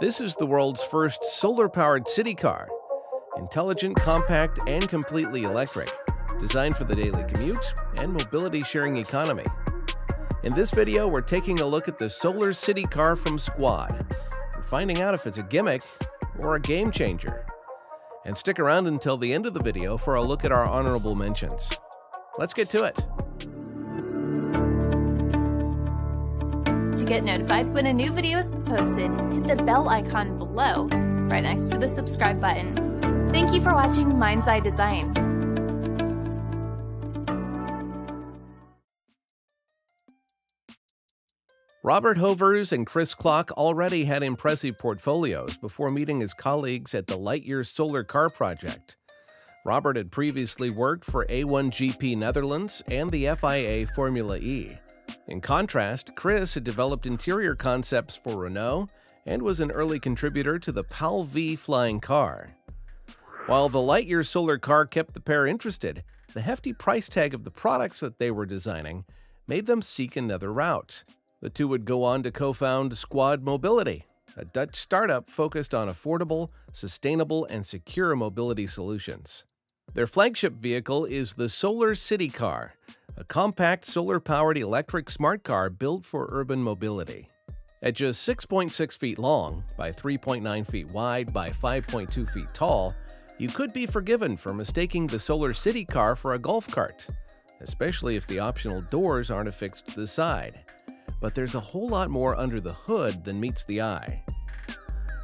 This is the world's first solar-powered city car. Intelligent, compact, and completely electric, designed for the daily commute and mobility sharing economy. In this video, we're taking a look at the solar city car from Squad and finding out if it's a gimmick or a game changer. And stick around until the end of the video for a look at our honorable mentions. Let's get to it. To get notified when a new video is posted, hit the bell icon below, right next to the subscribe button. Thank you for watching Mind's Eye Design. Robert Hovers and Chris Clock already had impressive portfolios before meeting his colleagues at the Lightyear Solar Car Project. Robert had previously worked for A1GP Netherlands and the FIA Formula E. In contrast, Chris had developed interior concepts for Renault and was an early contributor to the PAL-V flying car. While the Lightyear Solar Car kept the pair interested, the hefty price tag of the products that they were designing made them seek another route. The two would go on to co-found Squad Mobility, a Dutch startup focused on affordable, sustainable, and secure mobility solutions. Their flagship vehicle is the Solar City Car, a compact solar-powered electric smart car built for urban mobility. At just 6.6 feet long by 3.9 feet wide by 5.2 feet tall, you could be forgiven for mistaking the Solar City Car for a golf cart, especially if the optional doors aren't affixed to the side. But there's a whole lot more under the hood than meets the eye.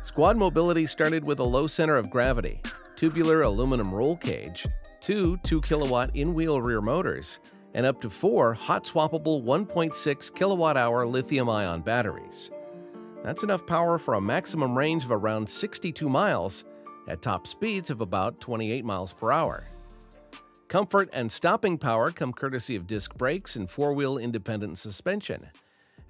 Squad Mobility started with a low center of gravity, tubular aluminum roll cage, two 2-kilowatt in-wheel rear motors, and up to 4 hot-swappable 1.6-kilowatt-hour lithium-ion batteries. That's enough power for a maximum range of around 62 miles at top speeds of about 28 miles per hour. Comfort and stopping power come courtesy of disc brakes and 4-wheel independent suspension.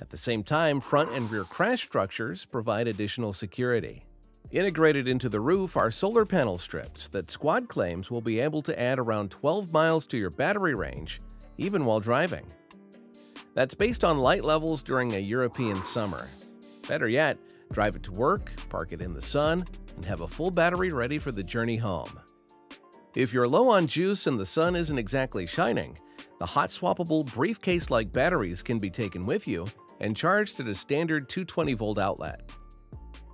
At the same time, front and rear crash structures provide additional security. Integrated into the roof are solar panel strips that Squad claims will be able to add around 12 miles to your battery range, even while driving. That's based on light levels during a European summer. Better yet, drive it to work, park it in the sun, and have a full battery ready for the journey home. If you're low on juice and the sun isn't exactly shining, the hot swappable briefcase-like batteries can be taken with you and charged at a standard 220-volt outlet.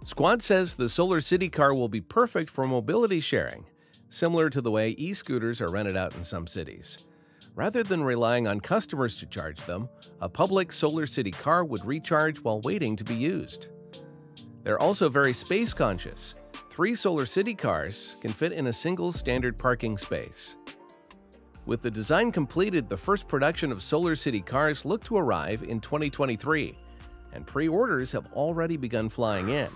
Squad says the Solar City Car will be perfect for mobility sharing, similar to the way e-scooters are rented out in some cities. Rather than relying on customers to charge them, a public Solar City Car would recharge while waiting to be used. They're also very space conscious. 3 Solar City Cars can fit in a single standard parking space. With the design completed, the first production of Solar City Cars look to arrive in 2023, and pre-orders have already begun flying in.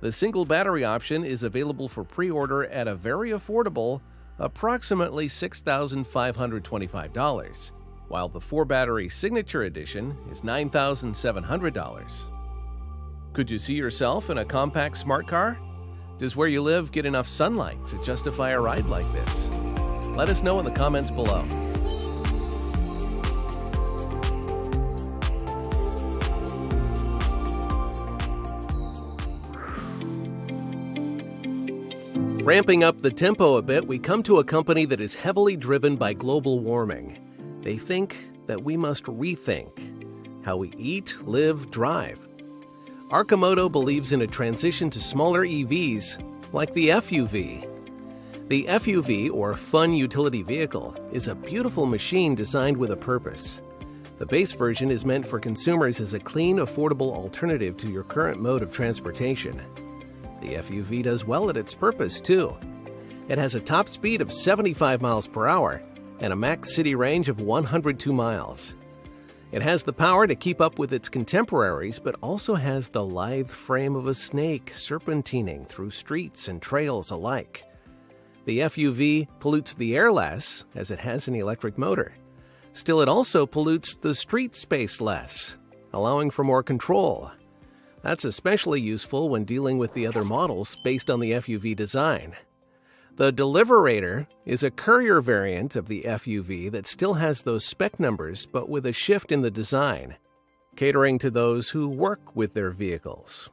The single battery option is available for pre-order at a very affordable, approximately $6,525, while the 4-battery signature edition is $9,700. Could you see yourself in a compact smart car? Does where you live get enough sunlight to justify a ride like this? Let us know in the comments below. Ramping up the tempo a bit, we come to a company that is heavily driven by global warming. They think that we must rethink how we eat, live, drive. Arcimoto believes in a transition to smaller EVs like the FUV. The FUV, or Fun Utility Vehicle, is a beautiful machine designed with a purpose. The base version is meant for consumers as a clean, affordable alternative to your current mode of transportation. The FUV does well at its purpose, too. It has a top speed of 75 miles per hour and a max city range of 102 miles. It has the power to keep up with its contemporaries, but also has the lithe frame of a snake serpentining through streets and trails alike. The FUV pollutes the air less, as it has an electric motor. Still, it also pollutes the street space less, allowing for more control. That's especially useful when dealing with the other models based on the FUV design. The Deliverator is a courier variant of the FUV that still has those spec numbers, but with a shift in the design, catering to those who work with their vehicles.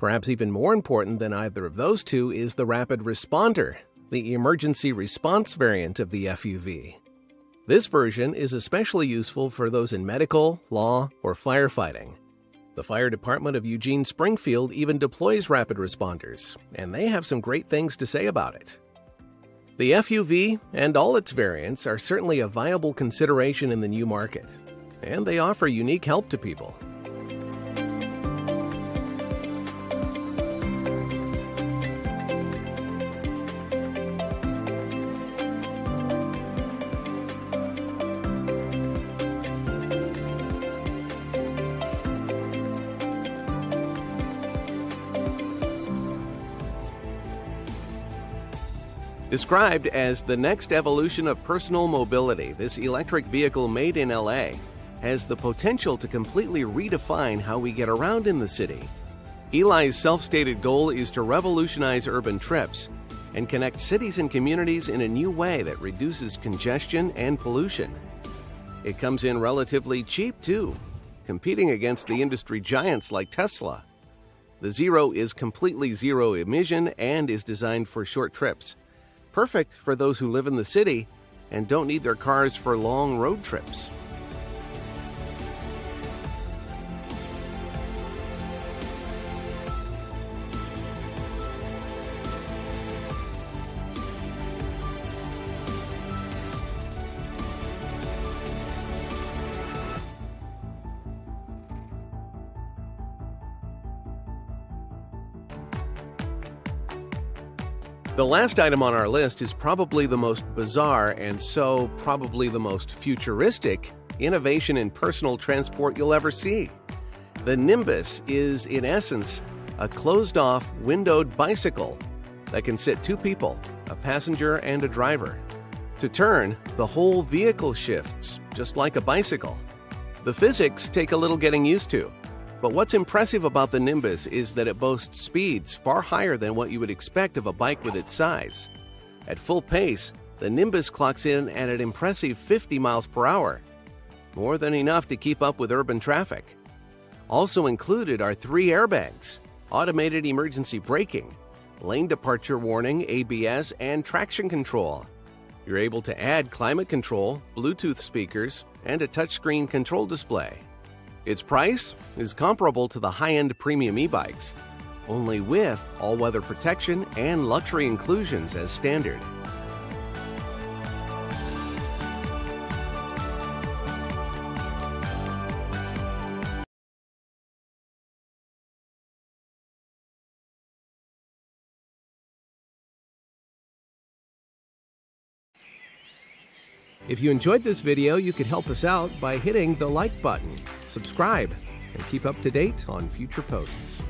Perhaps even more important than either of those two is the Rapid Responder, the emergency response variant of the FUV. This version is especially useful for those in medical, law, or firefighting. The Fire Department of Eugene Springfield even deploys Rapid Responders, and they have some great things to say about it. The FUV and all its variants are certainly a viable consideration in the new market, and they offer unique help to people. Described as the next evolution of personal mobility, this electric vehicle made in LA has the potential to completely redefine how we get around in the city. Eli's self-stated goal is to revolutionize urban trips and connect cities and communities in a new way that reduces congestion and pollution. It comes in relatively cheap too, competing against the industry giants like Tesla. The Zero is completely zero emission and is designed for short trips. Perfect for those who live in the city and don't need their cars for long road trips. The last item on our list is probably the most bizarre and so probably the most futuristic innovation in personal transport you'll ever see. The Nimbus is, in essence, a closed-off, windowed bicycle that can sit two people, a passenger and a driver. To turn, the whole vehicle shifts, just like a bicycle. The physics take a little getting used to, but what's impressive about the Nimbus is that it boasts speeds far higher than what you would expect of a bike with its size. At full pace, the Nimbus clocks in at an impressive 50 miles per hour, more than enough to keep up with urban traffic. Also included are 3 airbags, automated emergency braking, lane departure warning, ABS, and traction control. You're able to add climate control, Bluetooth speakers, and a touchscreen control display. Its price is comparable to the high-end premium e-bikes, only with all-weather protection and luxury inclusions as standard. If you enjoyed this video, you could help us out by hitting the like button, subscribe, and keep up to date on future posts.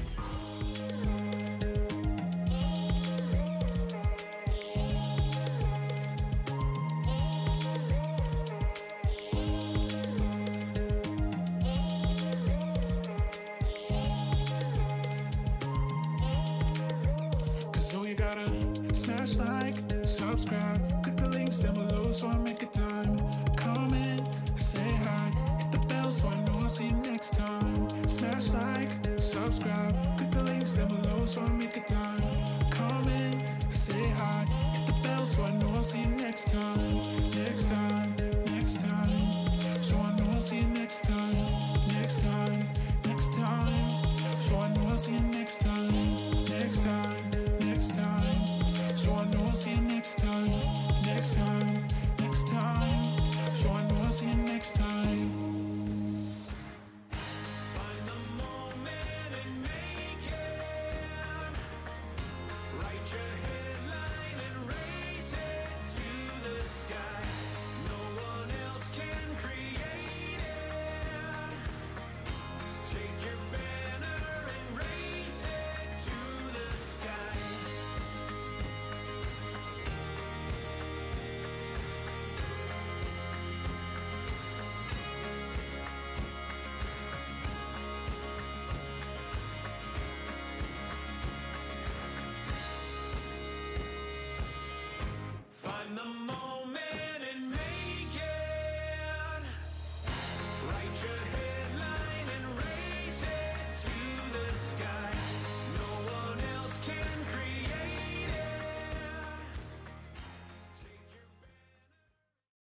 Cause all you gotta smash like, subscribe, click the links down below so I make a time. Comment, say hi, hit the bell so I know I'll see you next time. Smash like, subscribe, click the links down below so I make a time. Comment, say hi, hit the bell so I know I'll see you next time.